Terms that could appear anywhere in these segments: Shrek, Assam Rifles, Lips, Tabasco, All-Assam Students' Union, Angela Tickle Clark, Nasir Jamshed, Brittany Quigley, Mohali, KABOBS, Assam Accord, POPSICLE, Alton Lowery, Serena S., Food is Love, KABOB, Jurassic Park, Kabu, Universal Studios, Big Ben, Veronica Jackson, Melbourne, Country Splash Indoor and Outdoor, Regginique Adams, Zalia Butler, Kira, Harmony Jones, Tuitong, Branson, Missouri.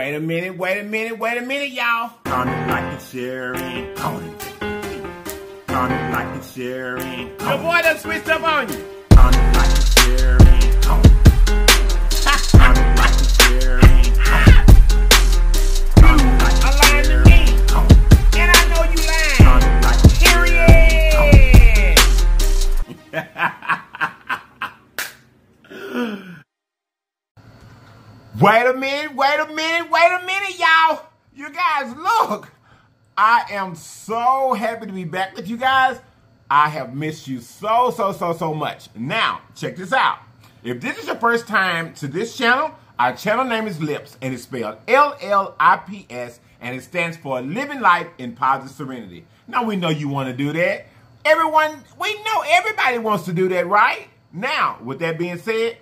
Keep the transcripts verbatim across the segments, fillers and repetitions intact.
Wait a minute, wait a minute, wait a minute, y'all. Counting like it's Sherry Conan. Counting like it's Sherry Conan. Your boy done switched up on you. Counting like it's Sherry Conan. Counting like it's Sherry Conan. Counting like it's Sherry Conan. Wait a minute, wait a minute, wait a minute, y'all. You guys, look. I am so happy to be back with you guys. I have missed you so, so, so, so much. Now, check this out. If this is your first time to this channel, our channel name is Lips, and it's spelled L L I P S, and it stands for Living Life in Positive Serenity. Now, we know you want to do that. Everyone, we know everybody wants to do that, right? Now, with that being said,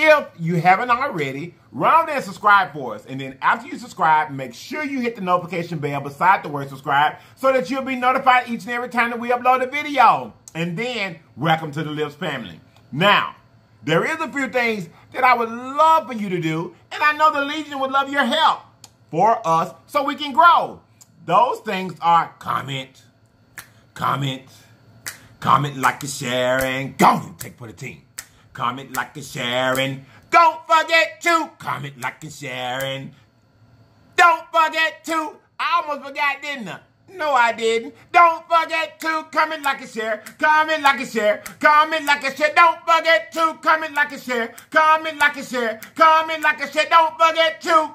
if you haven't already, run over there and subscribe for us. And then after you subscribe, make sure you hit the notification bell beside the word subscribe so that you'll be notified each and every time that we upload a video. And then, welcome to the Lips family. Now, there is a few things that I would love for you to do, and I know the Legion would love your help for us so we can grow. Those things are comment, comment, comment like you share, and go and take for the team. Comment like and share, and don't forget to comment like and share, and don't forget to. I almost forgot, didn't I? No, I didn't. Don't forget to comment like and share, comment like and share, comment like and share. Don't forget to comment like and share, comment like and share, comment like and share. Don't forget to.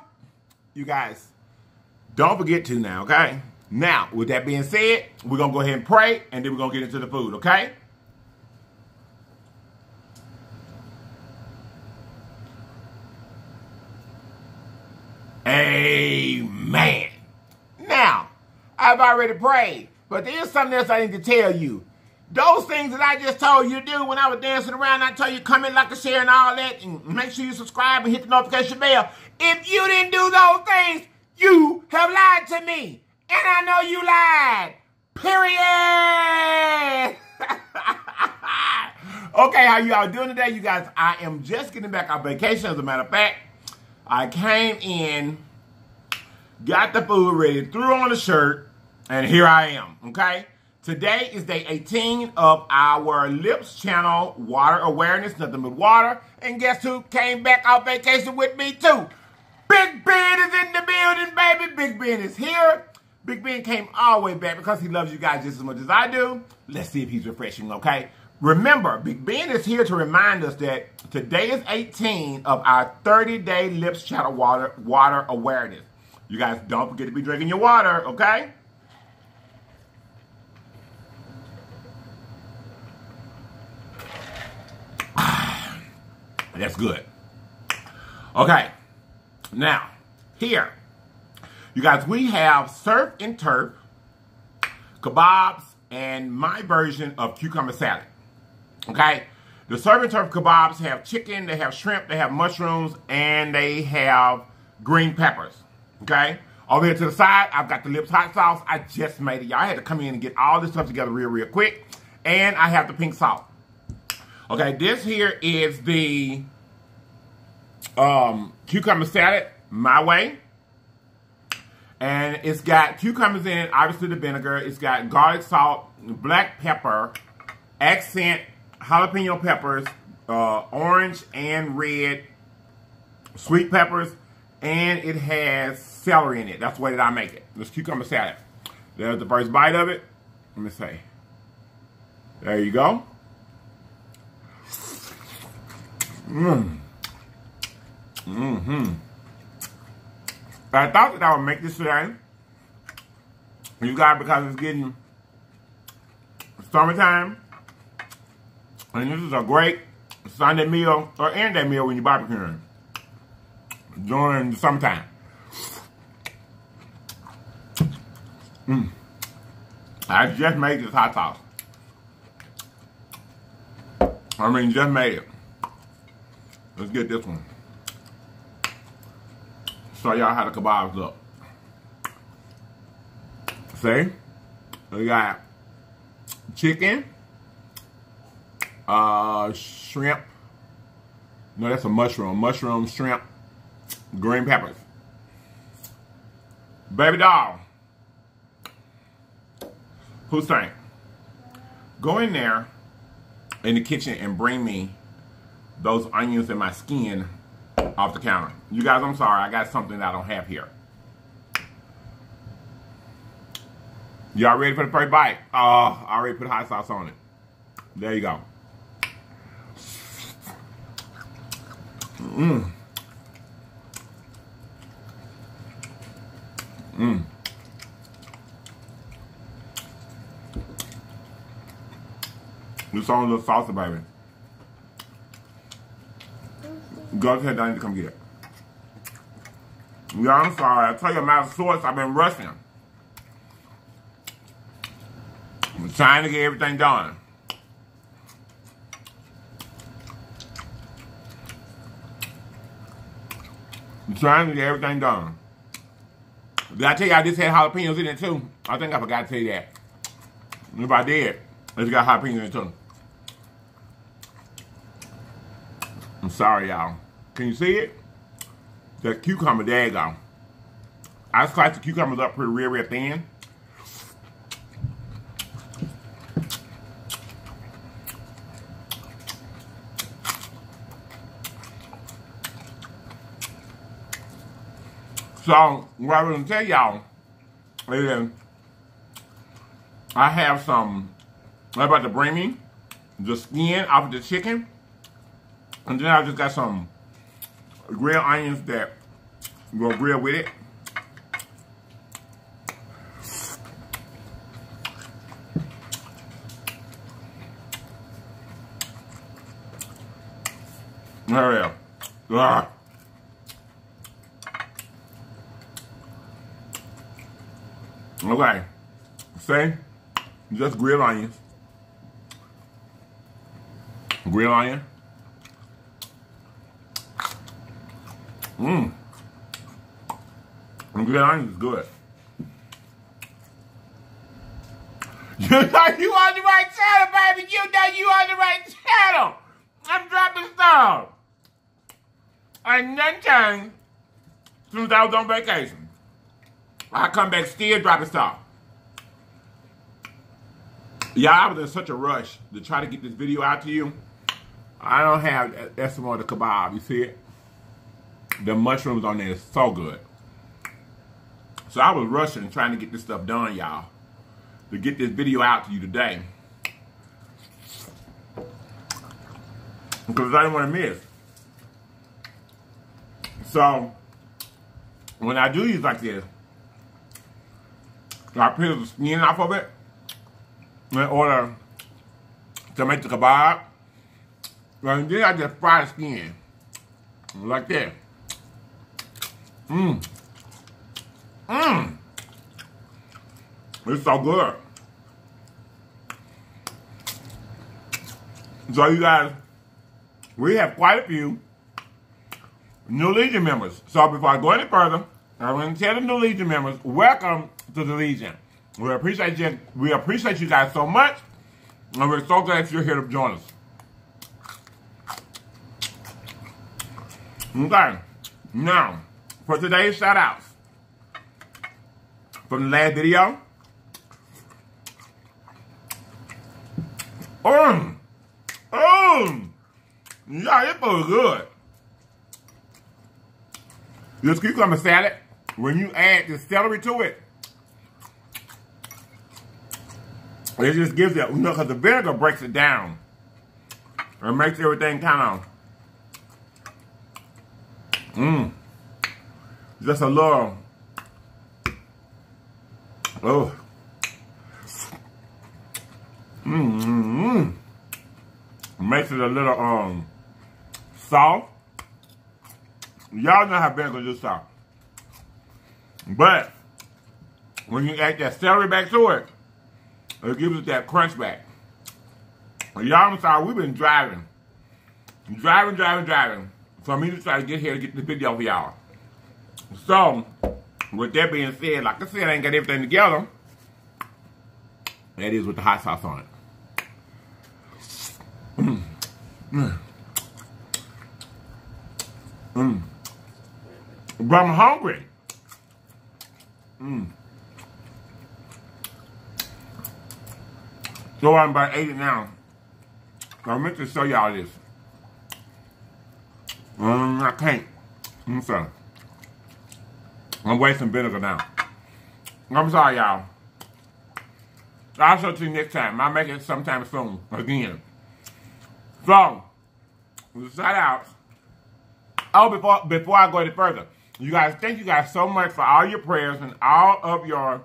You guys, don't forget to now, okay? Now, with that being said, we're gonna go ahead and pray, and then we're gonna get into the food, okay? Amen. Now, I've already prayed, but there is something else I need to tell you. Those things that I just told you to do when I was dancing around, I told you comment, like, and share, and all that, and make sure you subscribe and hit the notification bell. If you didn't do those things, you have lied to me, and I know you lied. Period. Okay, how y'all doing today, you guys? I am just getting back on vacation, as a matter of fact. I came in, got the food ready, threw on the shirt, and here I am, okay? Today is day eighteen of our Lips channel, Water Awareness, Nothing But Water. And guess who came back on vacation with me too? Big Ben is in the building, baby. Big Ben is here. Big Ben came all the way back because he loves you guys just as much as I do. Let's see if he's refreshing, okay? Remember, Big Ben is here to remind us that today is eighteen of our thirty-day Lips channel water, water awareness. You guys, don't forget to be drinking your water, okay? That's good. Okay, now, here, you guys, we have surf and turf, kebabs, and my version of cucumber salad. Okay, the surf and turf kebabs have chicken, they have shrimp, they have mushrooms, and they have green peppers, okay? Over here to the side, I've got the Lips hot sauce. I just made it, y'all. I had to come in and get all this stuff together real, real quick. And I have the pink salt. Okay, this here is the um, cucumber salad, my way. And it's got cucumbers in it, obviously the vinegar. It's got garlic salt, black pepper, accent, jalapeno peppers, uh, orange and red sweet peppers, and it has celery in it. That's the way that I make it. This cucumber salad. There's the first bite of it. Let me see. There you go. Mmm. Mm-hmm. I thought that I would make this today. You guys, because it's getting summertime. And this is a great Sunday meal, or any day meal when you're barbecuing during the summertime. Mm. I just made this hot sauce. I mean, just made it. Let's get this one. Show y'all how the kebabs look. See? We got chicken. Uh, shrimp. No, that's a mushroom. Mushroom, shrimp, green peppers. Baby doll. Who's saying? Go in there in the kitchen and bring me those onions and my skin off the counter. You guys, I'm sorry. I got something that I don't have here. Y'all ready for the first bite? Oh, uh, I already put hot sauce on it. There you go. Mmm. Mmm. This song looks salsa, baby. Go ahead, I need to come get it. Yeah, I'm sorry. I tell you, I'm out of sorts. I've been rushing. I'm trying to get everything done. I'm trying to get everything done. Did I tell you I just had jalapenos in it too? I think I forgot to tell you that. If I did, I just got jalapenos in it too. I'm sorry, y'all. Can you see it? That cucumber, there you go. I sliced the cucumbers up pretty real, real thin. So, what I was going to tell y'all is I have some, I'm about to bring me the skin off the chicken. And then I just got some grilled onions that I'm going to grill with it. There we go. Okay, see, just grilled onions, grilled onion, mmm, grilled onions is good. You know you on the right channel, baby, you know you on the right channel. I'm dropping stuff. And none changed since I was on vacation. I come back still dropping stuff. Yeah, I was in such a rush to try to get this video out to you. I don't have that's more of the kebab. You see it? The mushrooms on there is so good. So I was rushing and trying to get this stuff done, y'all, to get this video out to you today, because I didn't want to miss. So when I do these like this, I peel the skin off of it in order to make the kebab. And then I just fry the skin like that. Mmm. Mmm. It's so good. So you guys, we have quite a few new Legion members. So before I go any further, I want to tell the new Legion members, welcome to the Legion. We appreciate you. We appreciate you guys so much, and we're so glad you're here to join us. Okay, now for today's shout outs from the last video. Um, um, yeah, it feels good. This cucumber salad, when you add the celery to it, it just gives it, you know, because the vinegar breaks it down. It makes everything kind of, mmm, just a little, oh, mmm, mmm, mmm. Makes it a little, um, soft. Y'all know how vinegar just soft. But when you add that celery back to it, it gives it that crunch back. Y'all, I'm sorry, we've been driving. Driving, driving, driving. So I'm even trying to get here to get this video for y'all. So, with that being said, like I said, I ain't got everything together. That is with the hot sauce on it. Mmm. Mmm. Mmm. But I'm hungry. Mm. So I'm about eighty now. I meant to show y'all this. Um, I can't. I'm sorry. I'm wasting vinegar now. I'm sorry, y'all. I'll show it to you next time. I'll make it sometime soon again. So, shout outs. Oh, before before I go any further, you guys, thank you guys so much for all your prayers and all of your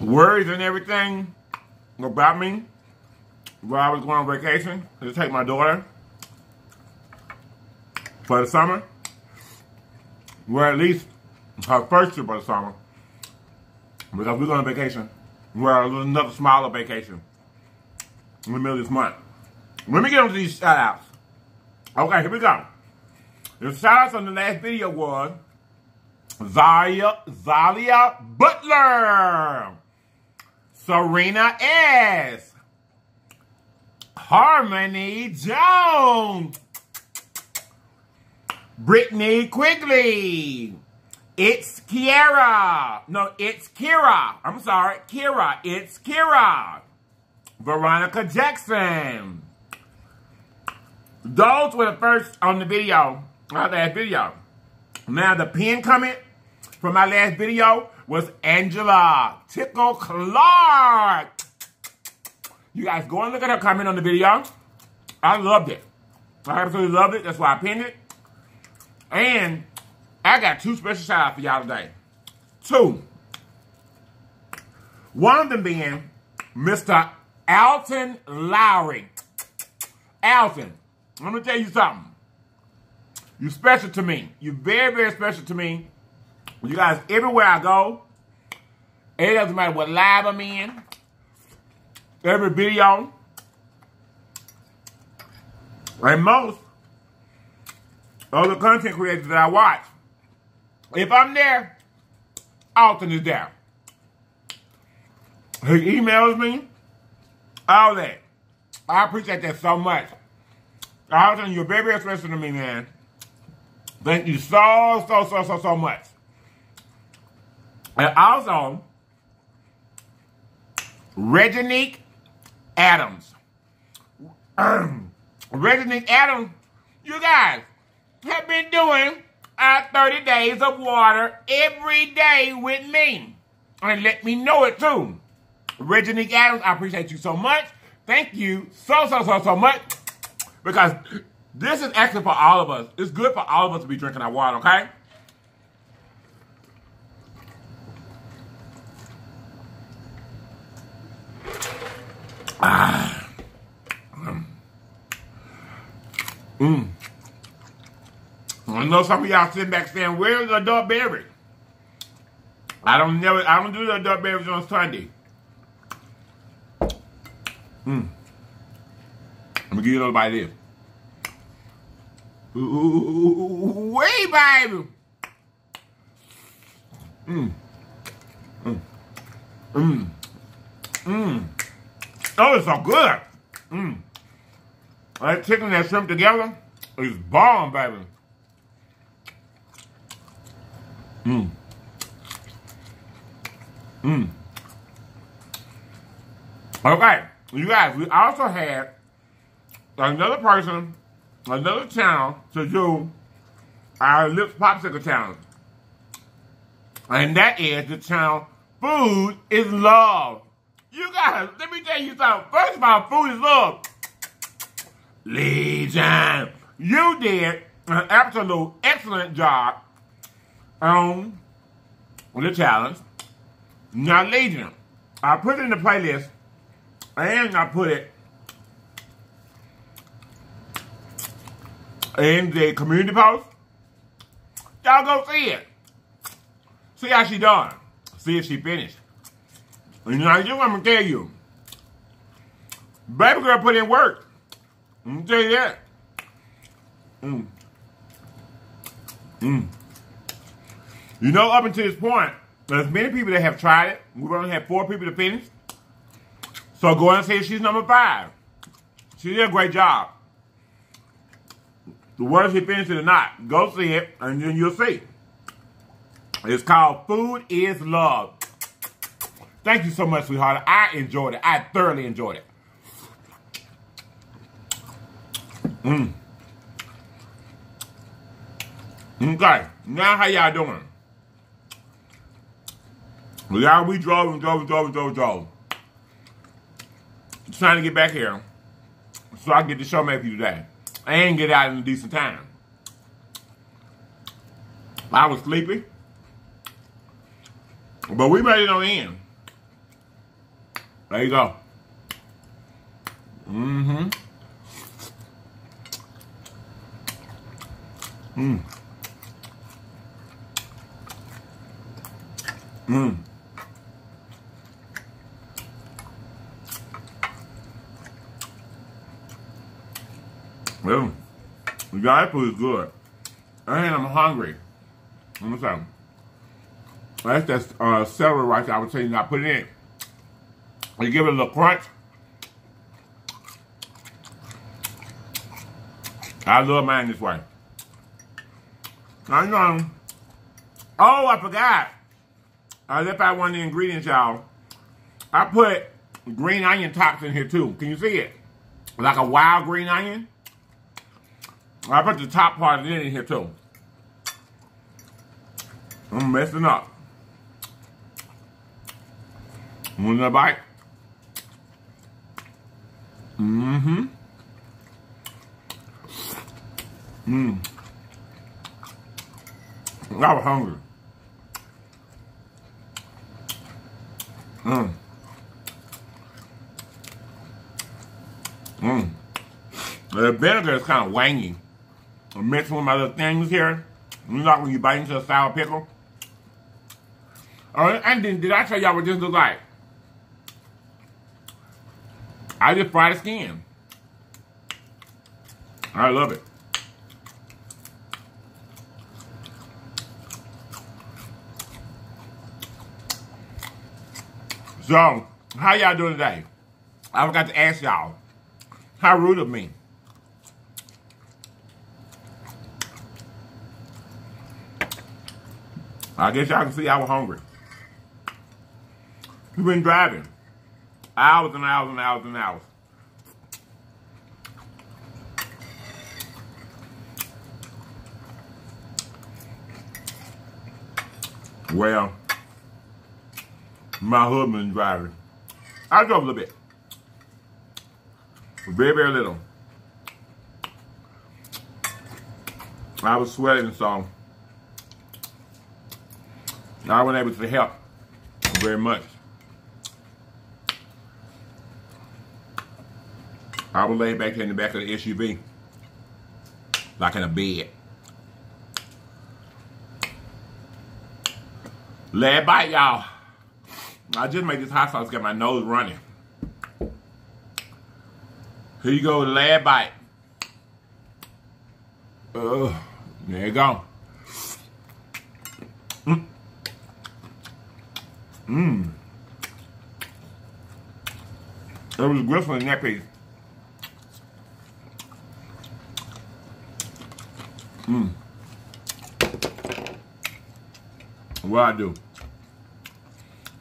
worries and everything about me while I was going on vacation to take my daughter for the summer. Well, at least her first trip of the summer. Because we're going on vacation. Well, another smaller vacation in the middle of this month. Let me get on to these shout outs. Okay, here we go. The shout outs on the last video was Zalia, Zalia Butler, Serena S., Harmony Jones, Brittany Quigley, It's Kira. No, it's Kira. I'm sorry, Kira. It's Kira. Veronica Jackson. Those were the first on the video, my last video. Now, the pin comment from my last video was Angela Tickle Clark. You guys go and look at her comment on the video. I loved it. I absolutely loved it. That's why I pinned it. And I got two special shout-outs for y'all today. Two. One of them being Mister Alton Lowery. Alton, I'm going to tell you something. You're special to me. You're very, very special to me. You guys, everywhere I go, it doesn't matter what live I'm in, every video, and most of the content creators that I watch, if I'm there, Alton is there. He emails me, all that. I appreciate that so much. Alton, you're very, very special to me, man. Thank you so, so, so, so, so much. And also, Regginique Adams. Regginique Adams, you guys have been doing our thirty days of water every day with me. And let me know it too. Regginique Adams, I appreciate you so much. Thank you so, so, so, so much. Because this is actually for all of us. It's good for all of us to be drinking our water, okay? Ah. Mmm. I know some of y'all sitting back saying, where's the adult beverage? I don't never I don't do the adult beverage on Sunday. Mm. Let me give you a little bite of this. Ooh, way, baby. Mmm. Mmm. Mmm. Mmm. Oh, it's so good. Mmm. That chicken and that shrimp together is bomb, baby. Mmm. Mmm. Okay, you guys, we also had another person, another channel to do our Lips Popsicle Challenge. And that is the channel Food is Love. You guys, let me tell you something. First of all, Food is Love. Legion, you did an absolute excellent job on the challenge. Now, Legion, I put it in the playlist, and I put it in the community post. Y'all go see it. See how she done. See if she finished. And now, you know what I'm going to tell you. Baby girl put in work. I'm going to tell you that. Mmm. Mmm. You know, up until this point, there's many people that have tried it. We've only had four people to finish. So go and say she's number five. She did a great job. Whether she finished it or not, go see it, and then you'll see. It's called Food is Love. Thank you so much, sweetheart. I enjoyed it. I thoroughly enjoyed it. Mm. Okay. Now how y'all doing? Y'all, we drove and drove and drove and drove and drove. Just trying to get back here so I can get the show made for you today. And get out in a decent time. I was sleepy. But we made it on the end. There you go. Mm-hmm. Mm. Mm. Well, the guy food is good. And I'm hungry. Let me tell you. That's that uh, celery right there. I was telling you, I put it in. You give it a little crunch. I love mine this way. I know. Oh, I forgot. I left out one of the ingredients, y'all. I put green onion tops in here, too. Can you see it? Like a wild green onion. I put the top part of it in here, too. I'm messing up. Want another bite? Mm-hmm. Mmm. I was hungry. Mmm. Mmm. The vinegar is kind of wangy. I'm mixing with my little things here. You know, like when you bite into a sour pickle. Oh, and then, did I tell y'all what this looks like? I just fried the skin. I love it. So, how y'all doing today? I forgot to ask y'all. How rude of me. I guess y'all can see I was hungry. We've been driving. Hours and hours and hours and hours. Well, my husband driving. I drove a little bit. Very, very little. I was sweating, so I wasn't able to help very much. I was laid back in the back of the S U V, like in a bed. Last bite, y'all. I just made this hot sauce, got my nose running. Here you go, last bite. Ugh, there you go. Mm. Mmm. It was gristling in that piece. Mmm. What I do?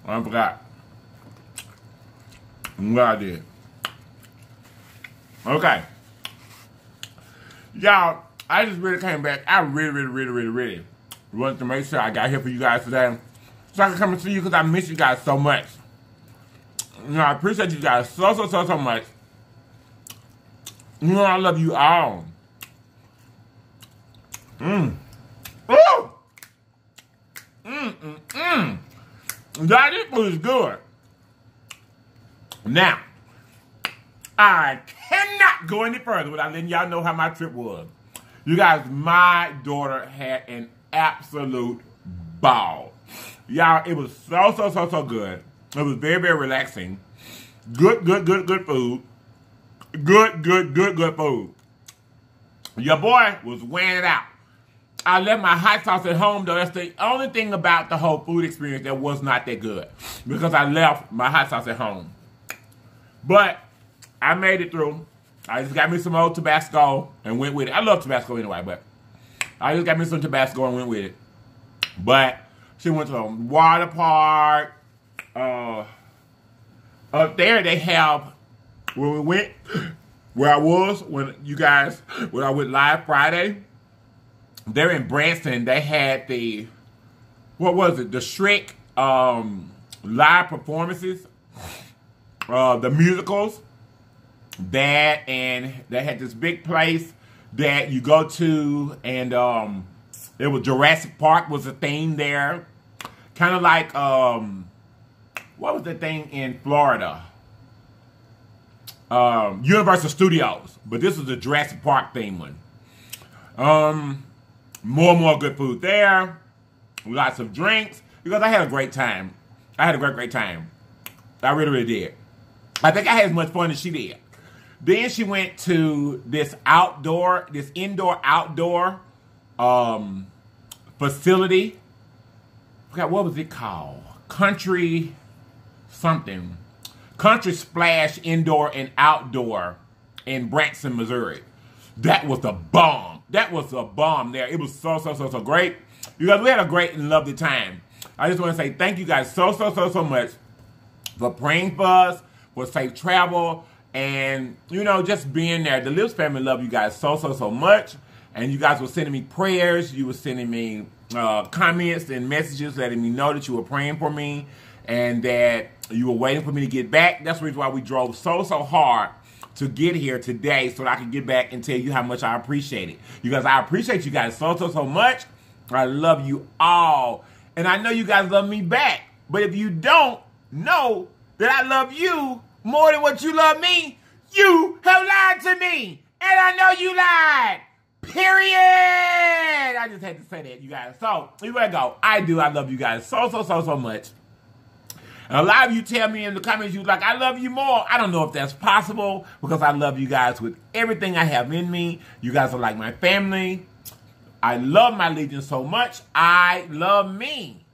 I forgot. What I did. Okay. Y'all, I just really came back. I really, really, really, really, really wanted to make sure I got here for you guys today. So I can come and see you because I miss you guys so much. You know, I appreciate you guys so, so, so, so much. You know, I love you all. Mmm. Ooh! Mmm, mmm, mmm. Y'all, this food is good. Now, I cannot go any further without letting y'all know how my trip was. You guys, my daughter had an absolute ball. Y'all, it was so, so, so, so good. It was very, very relaxing. Good, good, good, good food. Good, good, good, good food. Your boy was wearing it out. I left my hot sauce at home, though. That's the only thing about the whole food experience that was not that good. Because I left my hot sauce at home. But I made it through. I just got me some old Tabasco and went with it. I love Tabasco anyway, but I just got me some Tabasco and went with it. But she went to a water park. Uh, up there they have, where we went, where I was, when you guys, when I went live Friday, they're in Branson. They had the, what was it, the Shrek um, live performances, uh, the musicals. That, and they had this big place that you go to, and um, it was Jurassic Park was a thing there. Kind of like, um, what was the thing in Florida? Um, Universal Studios, but this was the Jurassic Park theme one. Um, more and more good food there, lots of drinks, because I had a great time. I had a great, great time. I really, really did. I think I had as much fun as she did. Then she went to this outdoor, this indoor-outdoor um, facility. I forgot, what was it called? Country something. Country Splash Indoor and Outdoor in Branson, Missouri. That was the bomb. That was the bomb there. It was so, so, so, so great. You guys, we had a great and lovely time. I just want to say thank you guys so, so, so, so much for praying for us, for safe travel. And, you know, just being there. The Lips family love you guys so, so, so much. And you guys were sending me prayers. You were sending me uh, comments and messages letting me know that you were praying for me and that you were waiting for me to get back. That's the reason why we drove so, so hard to get here today so that I could get back and tell you how much I appreciate it. You guys, I appreciate you guys so, so, so much. I love you all. And I know you guys love me back. But if you don't, know that I love you more than what you love me. You have lied to me, and I know you lied. Period. I just had to say that, you guys. So, you better go. I do. I love you guys so, so, so, so much. And a lot of you tell me in the comments, you like, I love you more. I don't know if that's possible, because I love you guys with everything I have in me. You guys are like my family. I love my Legion so much. I love me.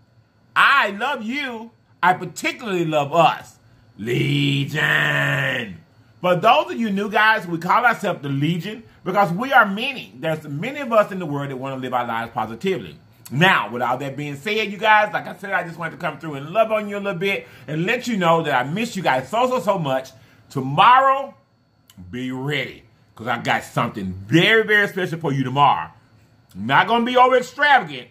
I love you. I particularly love us. Legion. For those of you new guys, we call ourselves the Legion because we are many. There's many of us in the world that want to live our lives positively. Now, with all that being said, you guys, like I said, I just wanted to come through and love on you a little bit and let you know that I miss you guys so, so, so much. Tomorrow, be ready, because I got something very, very special for you tomorrow. Not going to be over extravagant,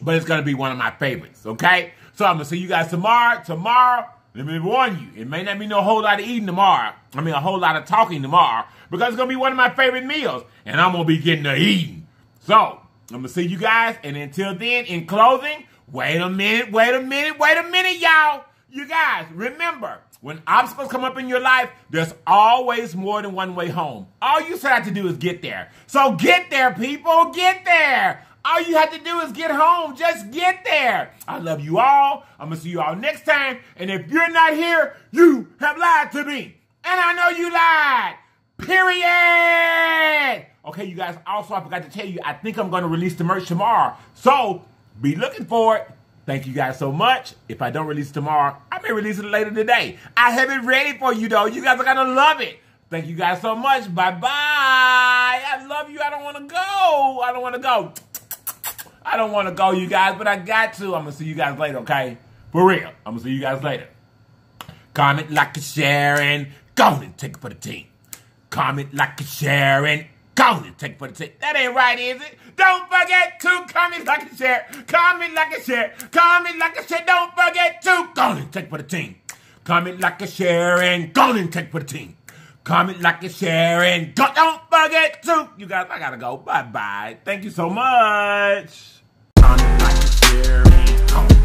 but it's going to be one of my favorites, okay? So I'm going to see you guys tomorrow. Tomorrow. Let me warn you, it may not be no whole lot of eating tomorrow. I mean, a whole lot of talking tomorrow, because it's going to be one of my favorite meals, and I'm going to be getting to eating. So, I'm going to see you guys, and until then, in closing, wait a minute, wait a minute, wait a minute, y'all. You guys, remember, when obstacles come up in your life, there's always more than one way home. All you have to do is get there. So, get there, people, get there. All you have to do is get home. Just get there. I love you all. I'm going to see you all next time. And if you're not here, you have lied to me. And I know you lied. Period. Okay, you guys. Also, I forgot to tell you, I think I'm going to release the merch tomorrow. So, be looking for it. Thank you guys so much. If I don't release it tomorrow, I may release it later today. I have it ready for you, though. You guys are going to love it. Thank you guys so much. Bye-bye. I love you. I don't want to go. I don't want to go. I don't want to go, you guys, but I got to. I'm going to see you guys later, okay? For real. I'm going to see you guys later. Comment, like, and share, and go and take it for the team. Comment, like, and share, and go and take it for the team. That ain't right, is it? Don't forget to comment, like, and share. Comment, like, and share. Comment, like, and share. Don't forget to go and take it for the team. Comment, like, and share, and go and take it for the team. Comment, like, and share, and go. Don't forget to. You guys, I got to go. Bye-bye. Thank you so much. I'm like a